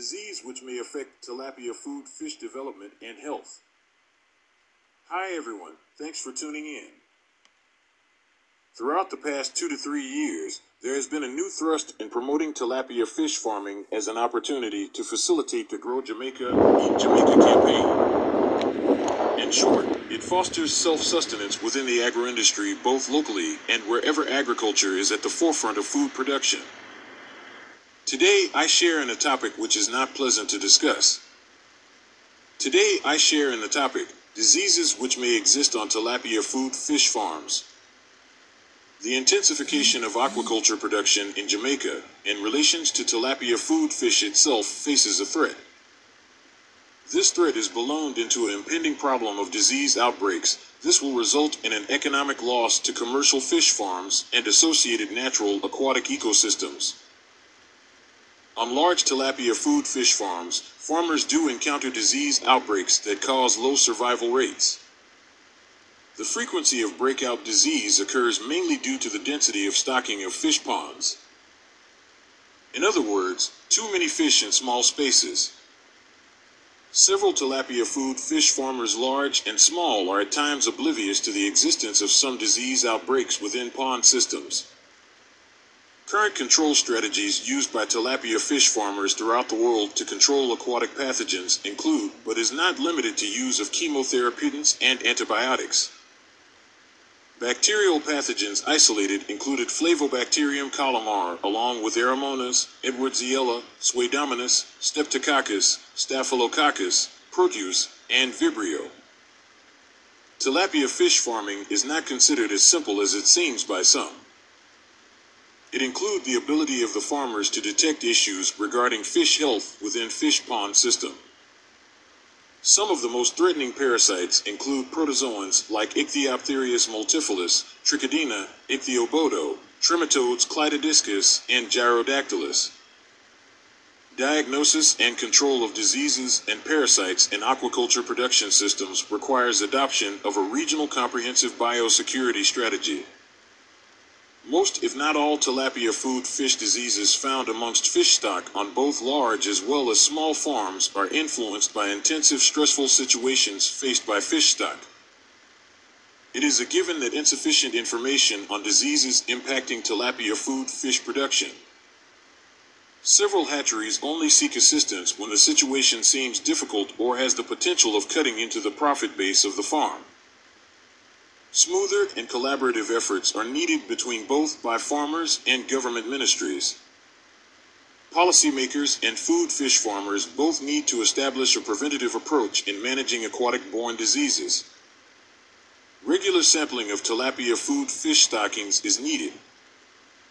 disease which may affect tilapia food fish development and health. Hi everyone, thanks for tuning in. Throughout the past 2 to 3 years, there has been a new thrust in promoting tilapia fish farming as an opportunity to facilitate the Grow Jamaica, Eat Jamaica campaign. In short, it fosters self-sustenance within the agri-industry both locally and wherever agriculture is at the forefront of food production. Today, I share in a topic which is not pleasant to discuss. Today, I share in the topic, diseases which may exist on tilapia food fish farms. The intensification of aquaculture production in Jamaica in relations to tilapia food fish itself faces a threat. This threat is ballooned into an impending problem of disease outbreaks. This will result in an economic loss to commercial fish farms and associated natural aquatic ecosystems. On large tilapia food fish farms, farmers do encounter disease outbreaks that cause low survival rates. The frequency of breakout disease occurs mainly due to the density of stocking of fish ponds. In other words, too many fish in small spaces. Several tilapia food fish farmers, large and small, are at times oblivious to the existence of some disease outbreaks within pond systems. Current control strategies used by tilapia fish farmers throughout the world to control aquatic pathogens include, but is not limited to, use of chemotherapeutics and antibiotics. Bacterial pathogens isolated included Flavobacterium columnare along with Aeromonas, Edwardsiella, Swedomonas, Streptococcus, Staphylococcus, Proteus, and Vibrio. Tilapia fish farming is not considered as simple as it seems by some. It includes the ability of the farmers to detect issues regarding fish health within fish pond system. Some of the most threatening parasites include protozoans like Ichthyophthirius multifiliis, Trichodina, ichthyobodo, trematodes clitidiscus, and gyrodactylus. Diagnosis and control of diseases and parasites in aquaculture production systems requires adoption of a regional comprehensive biosecurity strategy. Most, if not all, tilapia food fish diseases found amongst fish stock on both large as well as small farms are influenced by intensive stressful situations faced by fish stock. It is a given that insufficient information on diseases impacting tilapia food fish production. Several hatcheries only seek assistance when the situation seems difficult or has the potential of cutting into the profit base of the farm. Smoother and collaborative efforts are needed between both by farmers and government ministries. Policymakers and food fish farmers both need to establish a preventative approach in managing aquatic-borne diseases. Regular sampling of tilapia food fish stockings is needed.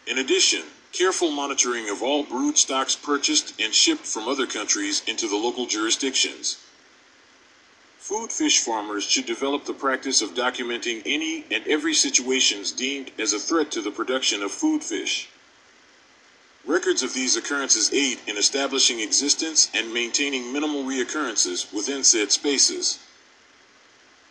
In addition, careful monitoring of all brood stocks purchased and shipped from other countries into the local jurisdictions. Food fish farmers should develop the practice of documenting any and every situations deemed as a threat to the production of food fish. Records of these occurrences aid in establishing existence and maintaining minimal reoccurrences within said spaces.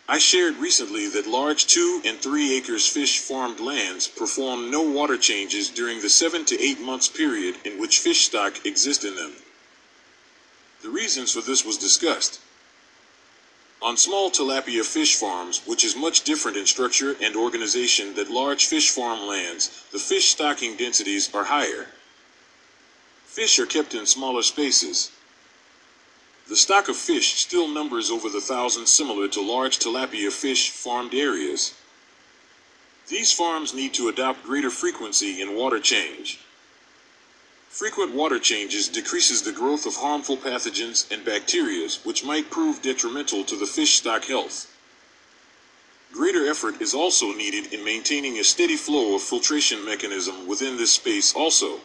I shared recently that large 2- and 3-acre fish farmed lands perform no water changes during the 7 to 8 months period in which fish stock exist in them. The reasons for this was discussed. On small tilapia fish farms, which is much different in structure and organization than large fish farm lands, the fish stocking densities are higher. Fish are kept in smaller spaces. The stock of fish still numbers over the thousands, similar to large tilapia fish farmed areas. These farms need to adopt greater frequency in water change. Frequent water changes decreases the growth of harmful pathogens and bacteria, which might prove detrimental to the fish stock health. Greater effort is also needed in maintaining a steady flow of filtration mechanism within this space also.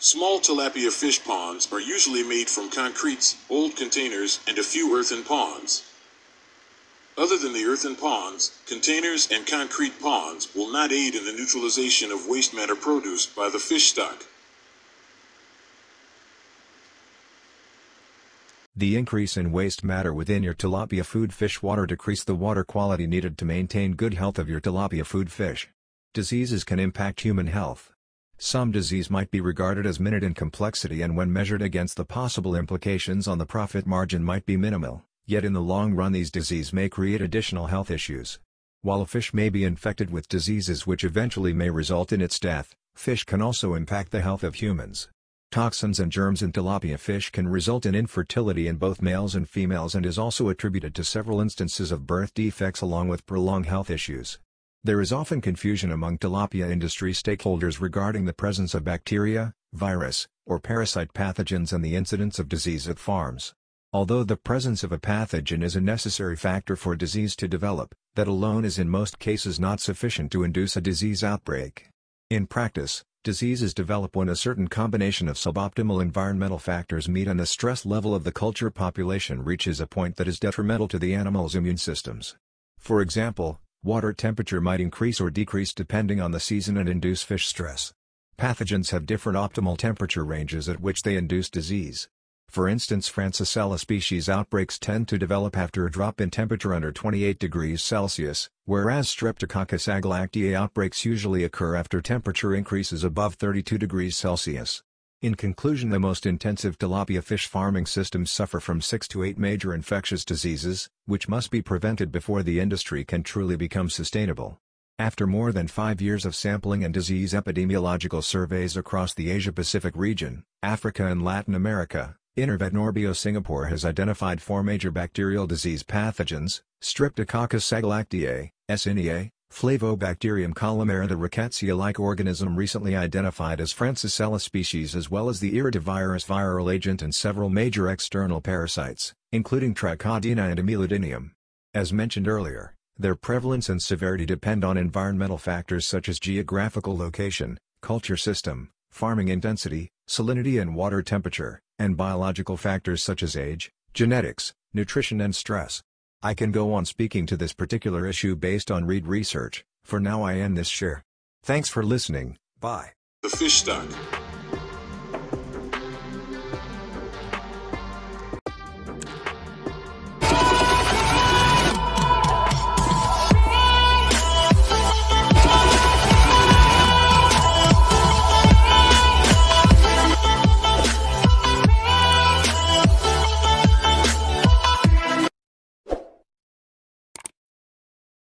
Small tilapia fish ponds are usually made from concretes, old containers, and a few earthen ponds. Other than the earthen ponds, containers and concrete ponds will not aid in the neutralization of waste matter produced by the fish stock. The increase in waste matter within your tilapia food fish water decreases the water quality needed to maintain good health of your tilapia food fish. Diseases can impact human health. Some disease might be regarded as minute in complexity, and when measured against the possible implications on the profit margin might be minimal, yet in the long run these diseases may create additional health issues. While a fish may be infected with diseases which eventually may result in its death, fish can also impact the health of humans. Toxins and germs in tilapia fish can result in infertility in both males and females, and is also attributed to several instances of birth defects along with prolonged health issues. There is often confusion among tilapia industry stakeholders regarding the presence of bacteria, virus, or parasite pathogens and the incidence of disease at farms. Although the presence of a pathogen is a necessary factor for disease to develop, that alone is in most cases not sufficient to induce a disease outbreak. In practice, diseases develop when a certain combination of suboptimal environmental factors meet and the stress level of the culture population reaches a point that is detrimental to the animal's immune systems. For example, water temperature might increase or decrease depending on the season and induce fish stress. Pathogens have different optimal temperature ranges at which they induce disease. For instance, Francisella species outbreaks tend to develop after a drop in temperature under 28 degrees Celsius, whereas Streptococcus agalactiae outbreaks usually occur after temperature increases above 32 degrees Celsius. In conclusion, the most intensive tilapia fish farming systems suffer from 6 to 8 major infectious diseases, which must be prevented before the industry can truly become sustainable. After more than 5 years of sampling and disease epidemiological surveys across the Asia-Pacific region, Africa and Latin America, Intervet Norbio Singapore has identified 4 major bacterial disease pathogens: Streptococcus agalactiae, S. iniae, Flavobacterium columnare, the rickettsia-like organism recently identified as Francisella species, as well as the iridovirus viral agent, and several major external parasites, including Trichodina and amelodinium. As mentioned earlier, their prevalence and severity depend on environmental factors such as geographical location, culture system, farming intensity, salinity and water temperature, and biological factors such as age, genetics, nutrition and stress. I can go on speaking to this particular issue based on research. For now I end this share. Thanks for listening, bye. The Fish Doc.